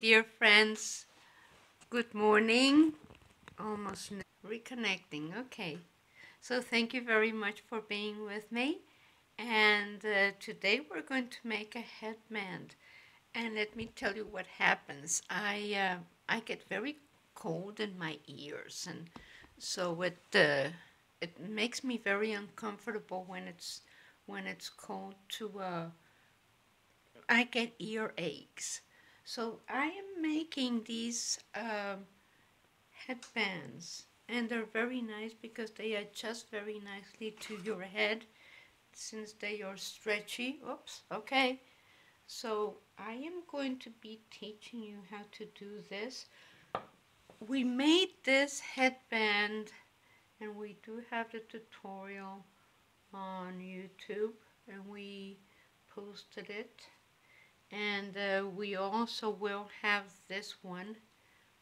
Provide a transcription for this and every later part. Dear friends, good morning. Almost reconnecting. Okay, so thank you very much for being with me, and today we're going to make a headband. And let me tell you what happens. I get very cold in my ears, and so it makes me very uncomfortable when it's cold. I get earaches. So I am making these headbands, and they're very nice because they adjust very nicely to your head since they are stretchy. Oops, okay. So I am going to be teaching you how to do this. We made this headband, and we do have the tutorial on YouTube, and we posted it. And we also will have this one,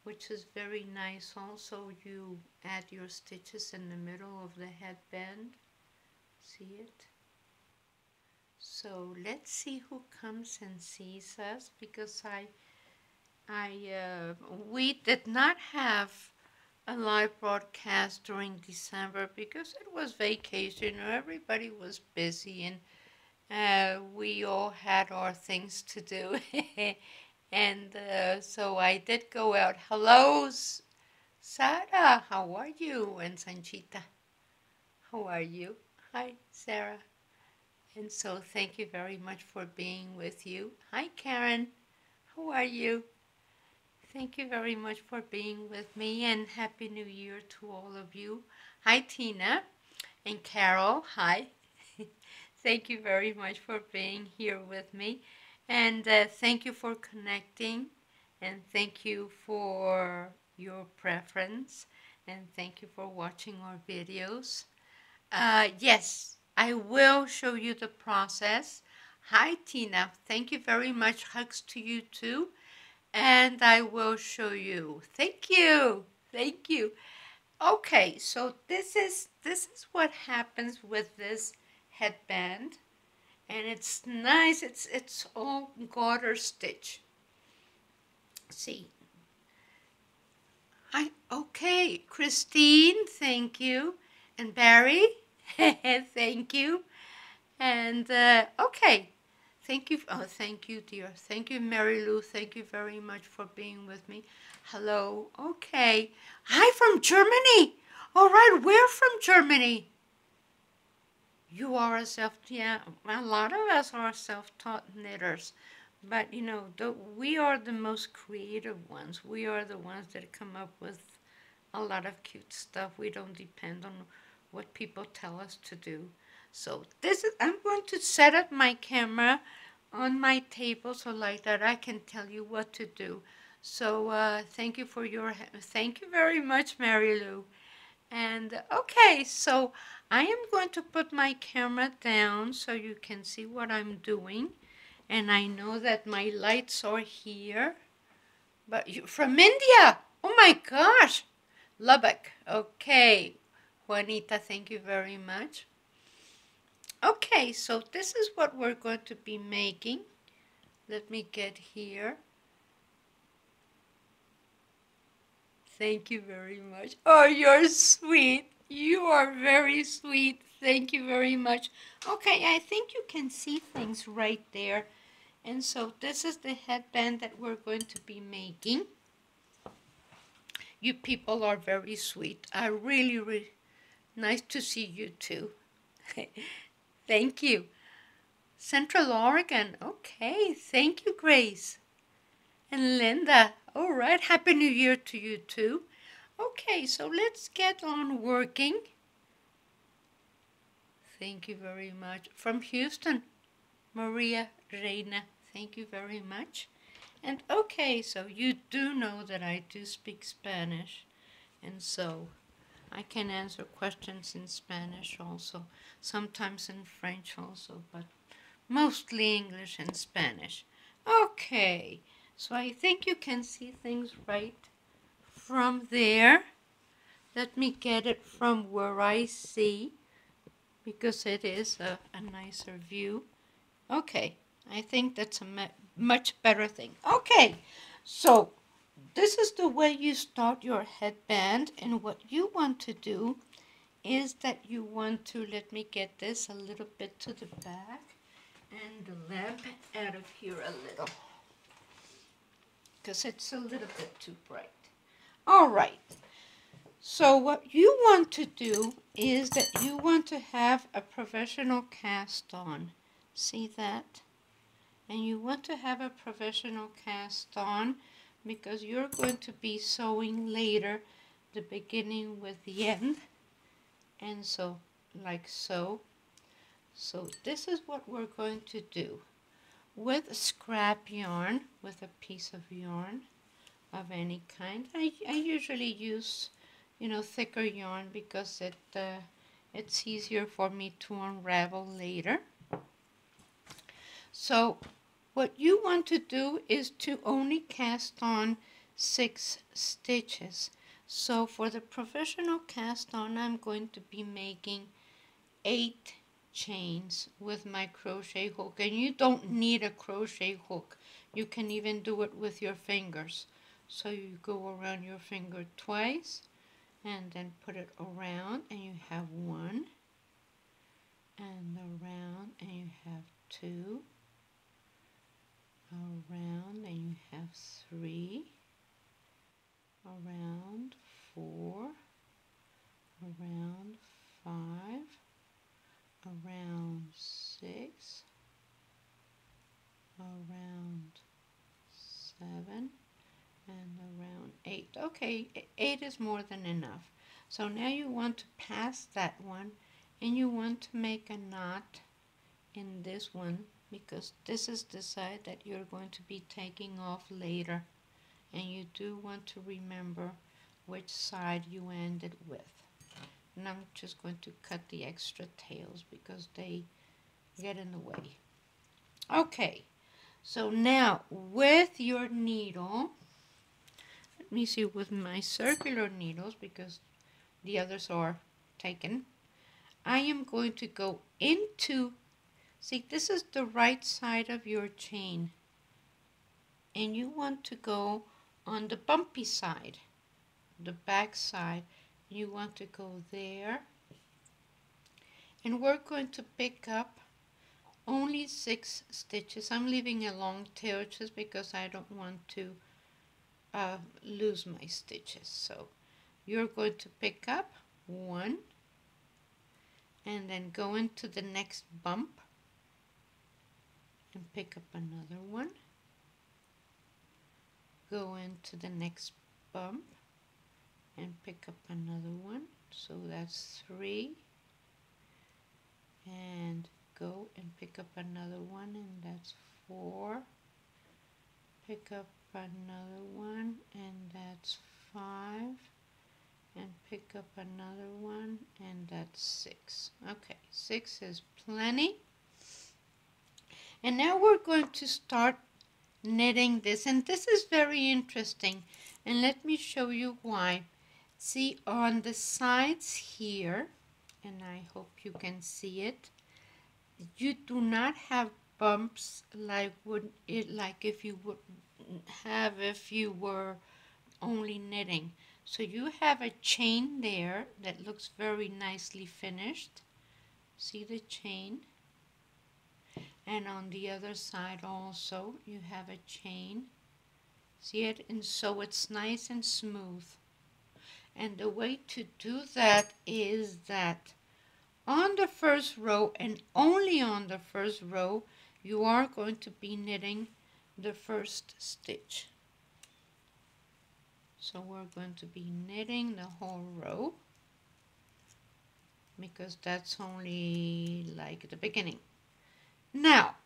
which is very nice. Also, you add your stitches in the middle of the headband. See it? So let's see who comes and sees us, because we did not have a live broadcast during December because it was vacation. Everybody was busy, and we all had our things to do. And so I did go out. Hello, Sarah, how are you? And Sanchita, how are you? Hi, Sarah. And so thank you very much for being with you. Hi, Karen, how are you? Thank you very much for being with me, and Happy New Year to all of you. Hi, Tina and Carol, hi. Thank you very much for being here with me, and thank you for connecting, and thank you for your preference, and thank you for watching our videos. Yes, I will show you the process. Hi, Tina, thank you very much. Hugs to you too, and I will show you. Thank you, thank you. Okay, so this is what happens with this headband, and it's nice. It's all garter stitch. See, okay, Christine, thank you, and Barry, thank you, and okay, thank you. Oh, thank you, dear. Thank you, Mary Lou. Thank you very much for being with me. Hello. Okay. Hi from Germany. All right, we're from Germany. You are a yeah, a lot of us are self-taught knitters, but you know, we are the most creative ones. We are the ones that come up with a lot of cute stuff. We don't depend on what people tell us to do. So I'm going to set up my camera on my table so like that I can tell you what to do. So thank you for your, thank you very much, Mary Lou. And okay, so I am going to put my camera down so you can see what I'm doing. And I know that my lights are here, but you're from India. Oh my gosh, Lubbock. Okay, Juanita, thank you very much. Okay, so this is what we're going to be making. Let me get here. Thank you very much. Oh, you're sweet. You are very sweet. Thank you very much. Okay, I think you can see things right there. And so this is the headband that we're going to be making. You people are very sweet. I really, really nice to see you too. Thank you. Central Oregon. Okay, thank you, Grace. And Linda. All right, Happy New Year to you too. Okay, so let's get on working. Thank you very much. From Houston, Maria Reina, thank you very much. And okay, so you do know that I do speak Spanish, and so I can answer questions in Spanish also, sometimes in French also, but mostly English and Spanish. Okay. So I think you can see things right from there. Let me get it from where I see, because it is a nicer view. Okay, I think that's a much better thing. Okay, So this is the way you start your headband, and what you want to do is that you want to, let me get this a little bit to the back and the lamp out of here a little, because it's a little bit too bright. All right, so what you want to do is that you want to have a professional cast on. See that? And you want to have a professional cast on because you're going to be sewing later, the beginning with the end, and so, like so. So this is what we're going to do with scrap yarn, with a piece of yarn of any kind. I usually use, you know, thicker yarn because it's easier for me to unravel later. So what you want to do is to only cast on 6 stitches. So for the professional cast on, I'm going to be making 8 chains with my crochet hook, and you don't need a crochet hook. You can even do it with your fingers. So you go around your finger twice and then put it around, and you have 1, and around, and you have 2, around, and you have 3, around, 4, around, 5, around, 6, around, 7, and around 8. Okay, 8 is more than enough. So now you want to pass that one, and you want to make a knot in this one, because this is the side that you're going to be taking off later, and you do want to remember which side you ended with. And I'm just going to cut the extra tails because they get in the way. Okay, so now with your needle, let me see, with my circular needles because the others are taken, I am going to go into, see, this is the right side of your chain, and you want to go on the bumpy side, the back side. You want to go there, and we're going to pick up only 6 stitches. I'm leaving a long tail just because I don't want to lose my stitches. So you're going to pick up 1 and then go into the next bump and pick up another 1, go into the next bump and pick up another 1, so that's 3, and go and pick up another 1, and that's 4, pick up another 1, and that's 5, and pick up another 1, and that's 6. Okay, 6 is plenty. And now we're going to start knitting this, and this is very interesting, and let me show you why. See, on the sides here, and I hope you can see it, you do not have bumps like if you would have if you were only knitting. So you have a chain there that looks very nicely finished. See the chain? And on the other side also you have a chain. See it? And so it's nice and smooth. And the way to do that is that on the first row, and only on the first row, you are going to be knitting the first stitch. So we're going to be knitting the whole row because that's only like the beginning. Now,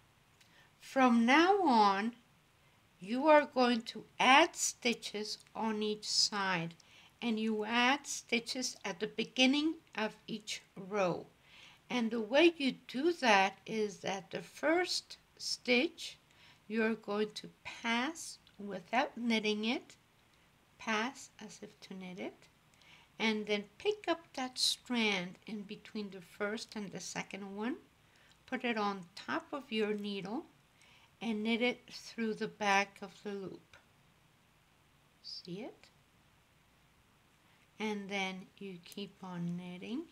from now on, you are going to add stitches on each side, and you add stitches at the beginning of each row. And the way you do that is that the first stitch, you're going to pass without knitting it, pass as if to knit it, and then pick up that strand in between the first and the second one, put it on top of your needle, and knit it through the back of the loop. see it, and then you keep on knitting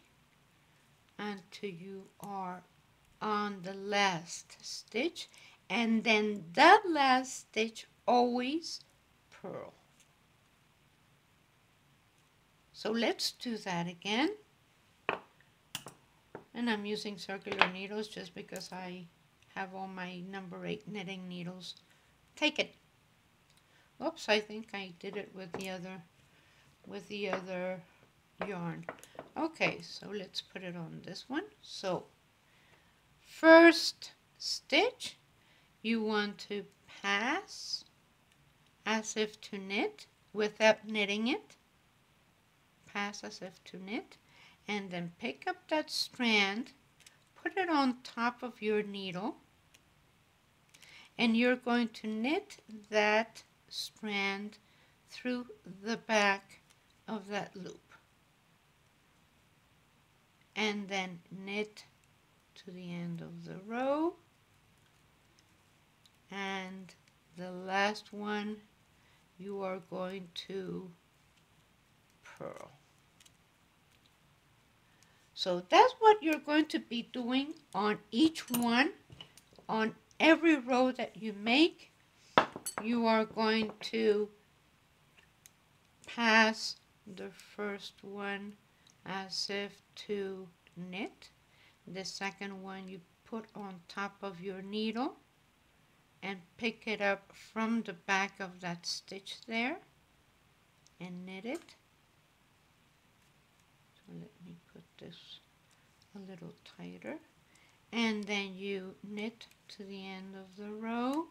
until you are on the last stitch, and then the last stitch always purl. So let's do that again. And I'm using circular needles just because I have all my number 8 knitting needles taken. Oops, I think I did it with the other yarn. Okay, so let's put it on this one. So first stitch, you want to pass as if to knit without knitting it. Pass as if to knit, and then pick up that strand, put it on top of your needle, and you're going to knit that strand through the back of that loop, and then knit to the end of the row, and the last one you are going to purl. So that's what you're going to be doing on each one. On every row that you make, you are going to pass the first one as if to knit. The second one you put on top of your needle and pick it up from the back of that stitch there and knit it. So let me put this a little tighter, and then you knit to the end of the row,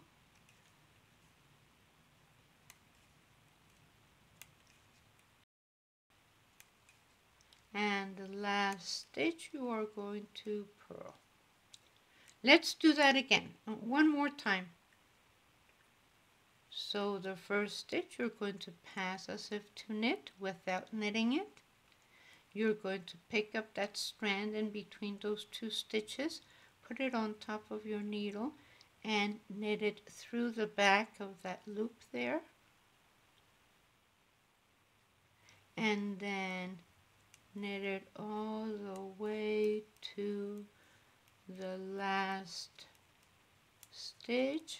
and the last stitch you are going to purl. Let's do that again one more time. So the first stitch you're going to pass as if to knit without knitting it. You're going to pick up that strand in between those two stitches, put it on top of your needle, and knit it through the back of that loop there, and then knit it all the way to the last stitch,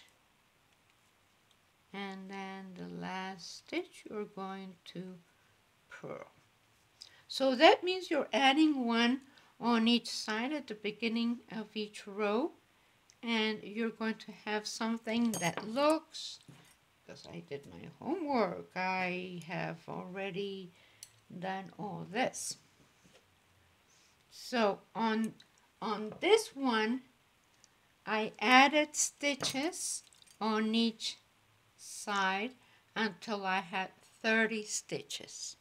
and then the last stitch you're going to purl. So that means you're adding one on each side at the beginning of each row, and you're going to have something that looks, because I did my homework, I have already done all this. So on this one, I added stitches on each side until I had 30 stitches.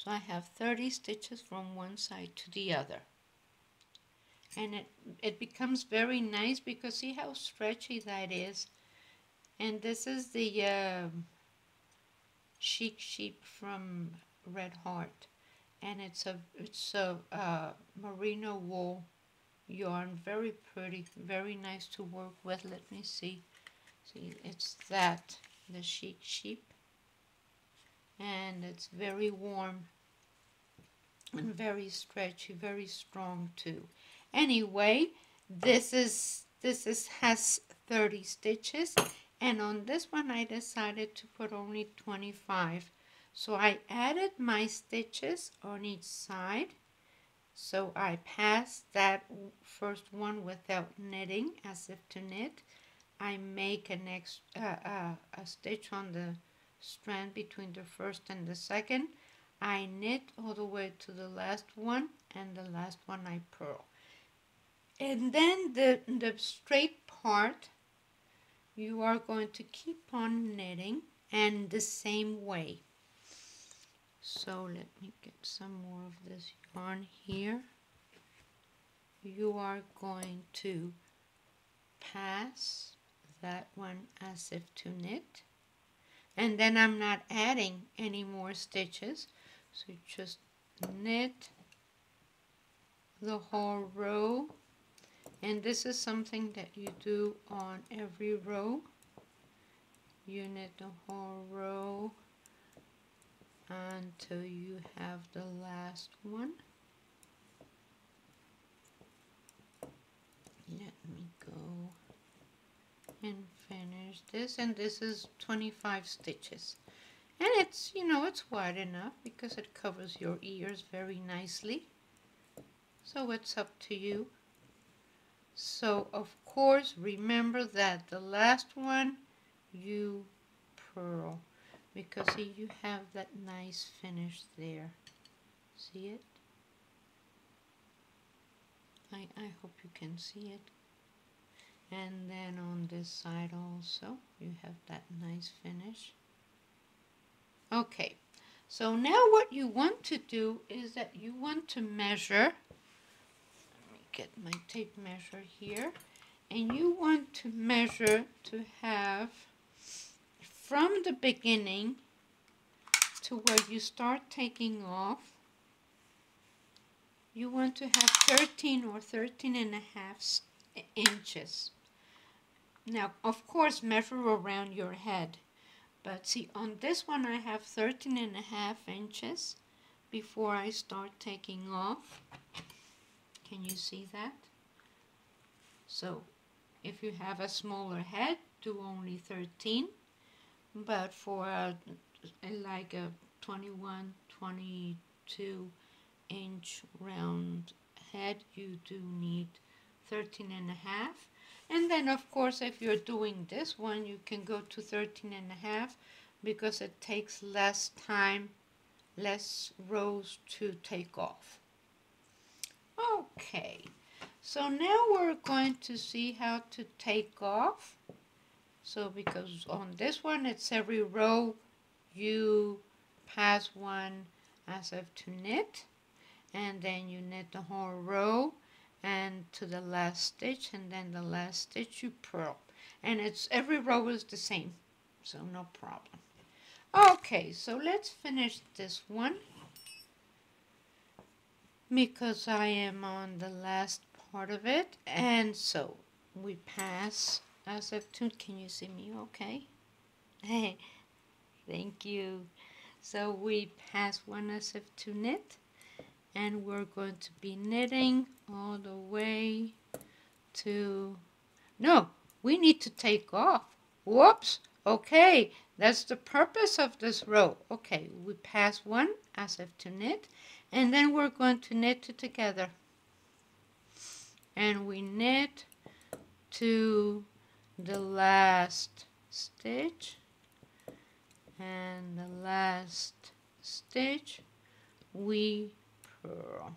So I have 30 stitches from one side to the other. And it becomes very nice because see how stretchy that is. And this is the Chic Sheep from Red Heart. And it's a merino wool yarn, very pretty, very nice to work with. Let me see, it's that, the Chic Sheep, and it's very warm and very stretchy, very strong too. Anyway, this has 30 stitches, and on this one I decided to put only 25. So I added my stitches on each side. So I passed that first one without knitting, as if to knit. I make an a stitch on the strand between the first and the second. I knit all the way to the last one, and the last one I purl. And then the straight part, you are going to keep on knitting, and the same way. So let me get some more of this yarn here. You are going to pass that one as if to knit, and then I'm not adding any more stitches, so just knit the whole row. And this is something that you do on every row. You knit the whole row until you have the last one. Let me go and finish this, and this is 25 stitches, and it's, you know, it's wide enough because it covers your ears very nicely, so it's up to you. So of course remember that the last one you purl, because see, you have that nice finish there, see it? I hope you can see it. And then on this side also you have that nice finish. Okay, so now what you want to do is that you want to measure. Let me get my tape measure here, and you want to measure to have from the beginning to where you start taking off. You want to have 13 or 13.5 inches. Now, of course, measure around your head. But see, on this one, I have 13.5 inches before I start taking off. Can you see that? So, if you have a smaller head, do only 13. But for like a 21, 22 inch round head, you do need 13.5. And then of course, if you're doing this one, you can go to 13.5 because it takes less time, less rows to take off. Okay, so now we're going to see how to take off. So because on this one, it's every row you pass one as if to knit, and then you knit the whole row and to the last stitch, and then the last stitch you purl, and it's every row is the same, so no problem. Okay, so let's finish this one because I am on the last part of it. And so we pass as if to, can you see me okay? Hey, thank you. So we pass one as if to knit, and we're going to be knitting all the way to, no, we need to take off, whoops, okay, that's the purpose of this row. Okay, we pass one as if to knit, and then we're going to knit two together, and we knit to the last stitch, and the last stitch we purl.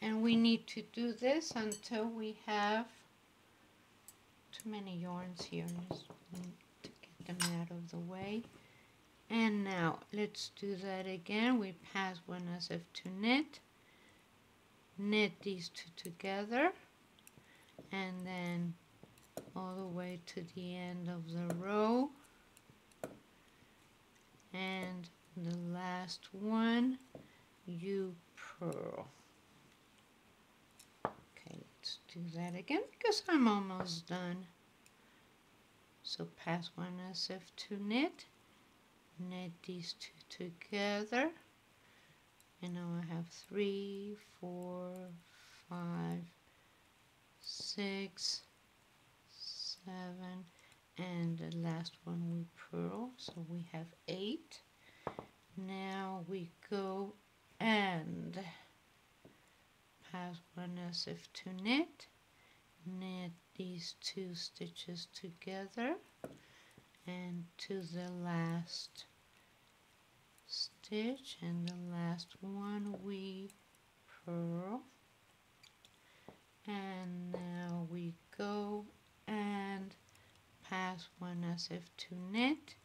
And we need to do this until we have too many yarns here. Just need to get them out of the way. And now let's do that again. We pass one as if to knit, knit these two together, and then all the way to the end of the row, and the last one you purl. Let's do that again because I'm almost done. So pass one as if to knit, knit these two together, and now I have 3, 4, 5, 6, 7, and the last one we purl, so we have 8. Now we go and pass one as if to knit, knit these two stitches together, and to the last stitch, and the last one we purl. And now we go and pass one as if to knit,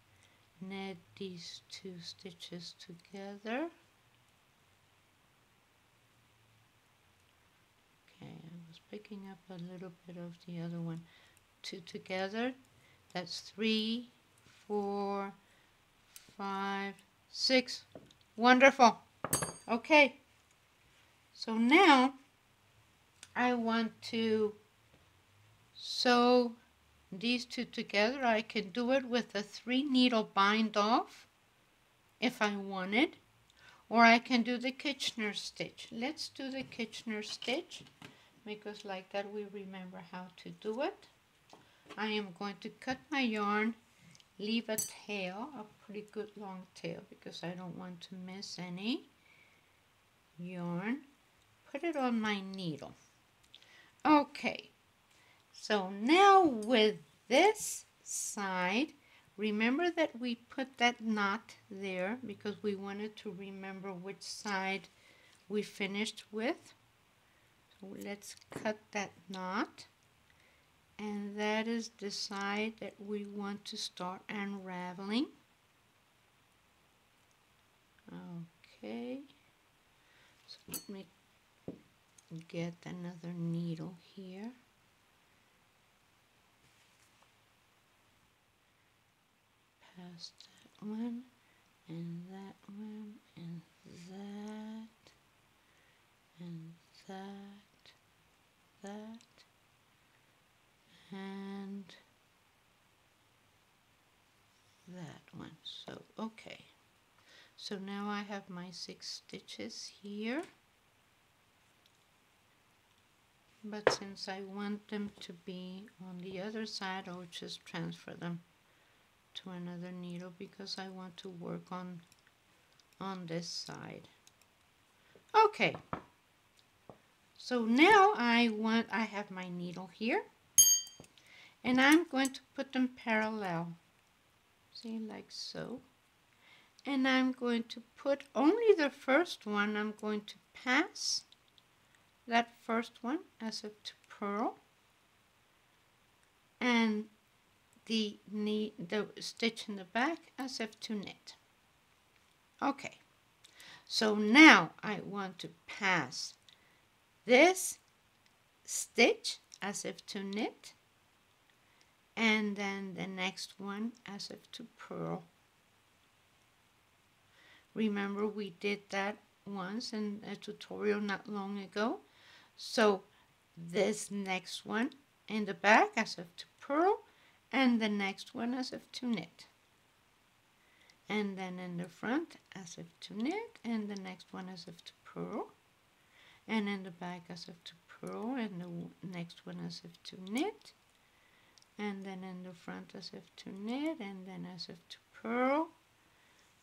knit these two stitches together. Picking up a little bit of the other one, 2 together, that's 3, 4, 5, 6. Wonderful. Okay, so now I want to sew these two together. I can do it with a 3 needle bind off, if I wanted, or I can do the Kitchener stitch. Let's do the Kitchener stitch because like that we remember how to do it. I am going to cut my yarn, leave a tail, a pretty good long tail because I don't want to miss any yarn. Put it on my needle. Okay, so now with this side, remember that we put that knot there because we wanted to remember which side we finished with. So let's cut that knot, and that is the side that we want to start unraveling. Okay, so let me get another needle here. Pass that one, and that one, and that, and that, that, and that one. So, okay. So now I have my 6 stitches here. But since I want them to be on the other side, I'll just transfer them to another needle because I want to work on this side. Okay, so now I have my needle here, and I'm going to put them parallel, see, like so, and I'm going to put only the first one. I'm going to pass that first one as a purl, and the stitch in the back as if to knit. Okay, so now I want to pass this stitch as if to knit, and then the next one as if to purl. Remember, we did that once in a tutorial not long ago. So this next one in the back as if to purl, and the next one as if to knit, and then in the front as if to knit, and the next one as if to purl, and in the back as if to purl, and the next one as if to knit, and then in the front as if to knit, and then as if to purl,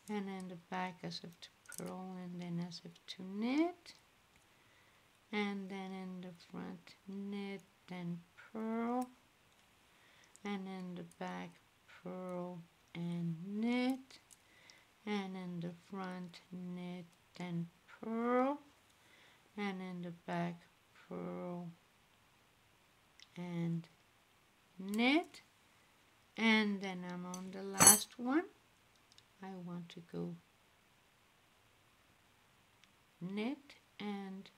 and in the back as if to purl, and then as if to knit, and then in the front knit, then purl, and in the back purl and knit, and in the front knit and purl, and in the back purl and knit, and then I'm on the last one. I want to go knit and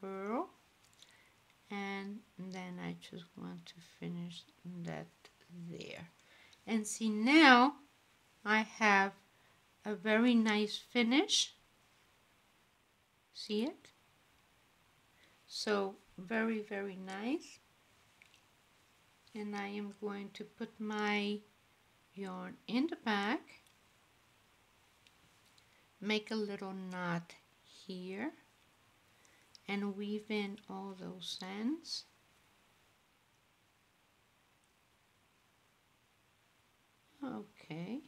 purl, and then I just want to finish that there. And see, now I have a very nice finish. See it? So very, very nice. And I am going to put my yarn in the back, make a little knot here, and weave in all those ends. Okay.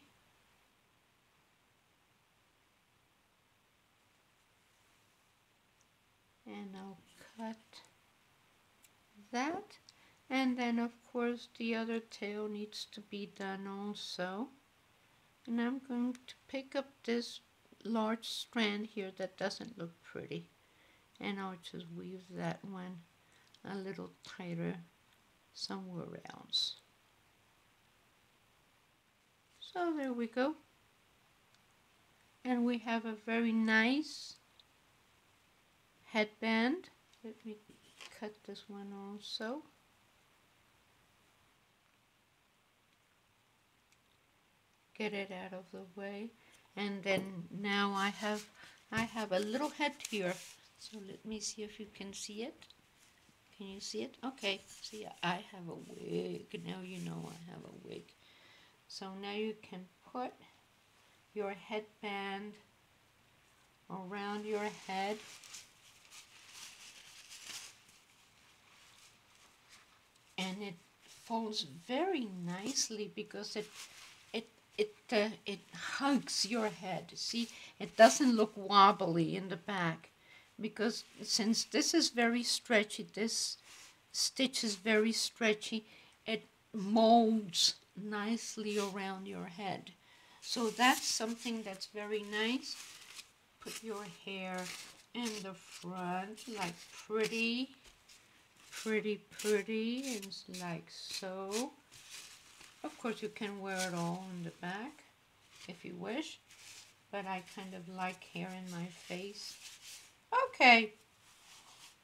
And I'll cut that. And then of course the other tail needs to be done also. And I'm going to pick up this large strand here that doesn't look pretty, and I'll just weave that one a little tighter somewhere else. So there we go, and we have a very nice headband. Let me cut this one also. Get it out of the way, and then now I have a little head here. So let me see if you can see it. Can you see it? Okay, see, I have a wig. Now you know I have a wig. So now you can put your headband around your head. And it folds very nicely because it hugs your head. See, it doesn't look wobbly in the back, because since this is very stretchy, this stitch is very stretchy, it molds nicely around your head. So that's something that's very nice. Put your hair in the front, like pretty, and like so. Of course, you can wear it all in the back if you wish, but I kind of like hair in my face. Okay,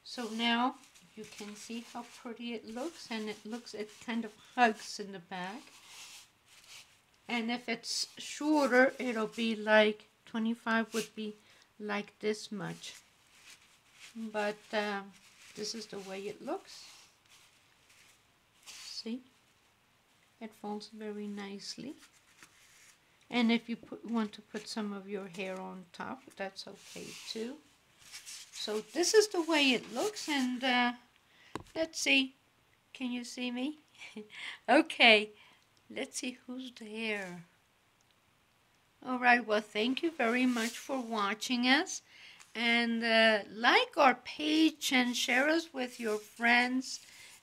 so now you can see how pretty it looks, and it kind of hugs in the back. And if it's shorter, it'll be like 25 would be like this much, but this is the way it looks. See, it folds very nicely. And if you want to put some of your hair on top, that's okay too. So this is the way it looks, and let's see, can you see me? Okay, let's see who's there. All right, well, thank you very much for watching us, and like our page and share us with your friends,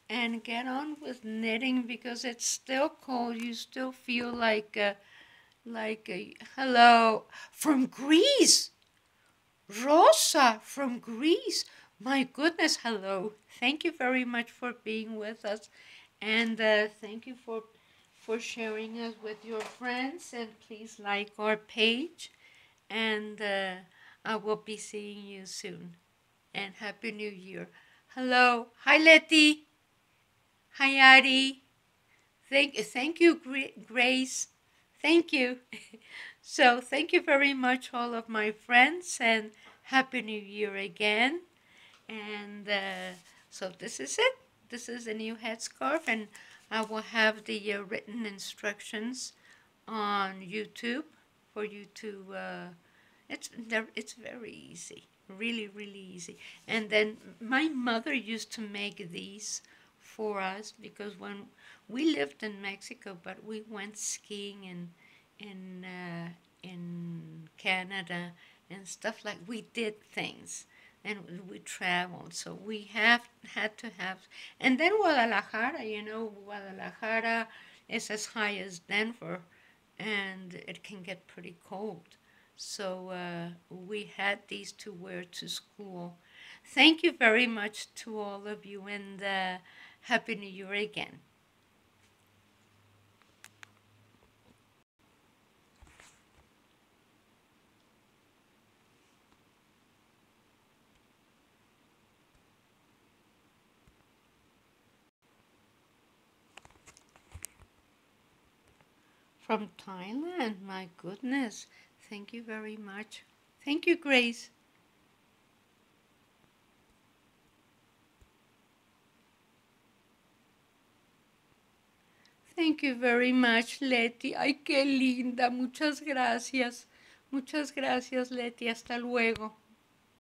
and get on with knitting, because it's still cold. You still feel like a hello from Greece, Rosa from Greece. My goodness, hello. Thank you very much for being with us, and thank you for sharing us with your friends, and please like our page, and I will be seeing you soon, and Happy New Year. Hello, hi Letty, hi Adi, thank you Grace, thank you. So thank you very much all of my friends, and Happy New Year again, and so this is it. This is a new headscarf, and I will have the written instructions on YouTube for you to, it's very easy, really, really easy. And then my mother used to make these for us, because when we lived in Mexico, but we went skiing in Canada and stuff, like we did things. And we traveled, so we had to have, and then Guadalajara, you know, Guadalajara is as high as Denver, and it can get pretty cold, so we had these to wear to school. Thank you very much to all of you, and Happy New Year again. From Thailand, my goodness, thank you very much. Thank you, Grace. Thank you very much, Leti. Ay, qué linda, muchas gracias. Muchas gracias, Leti. Hasta luego.